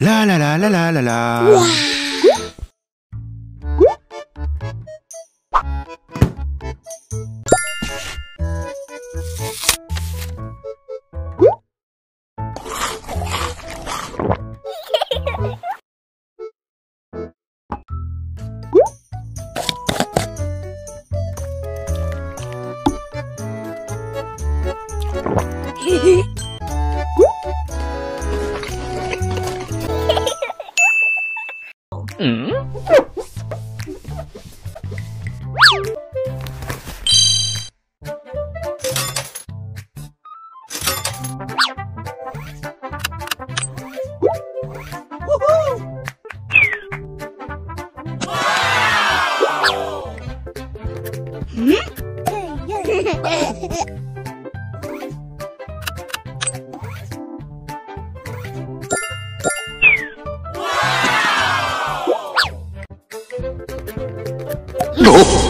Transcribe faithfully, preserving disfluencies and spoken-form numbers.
La la la la la la la. Wow. No!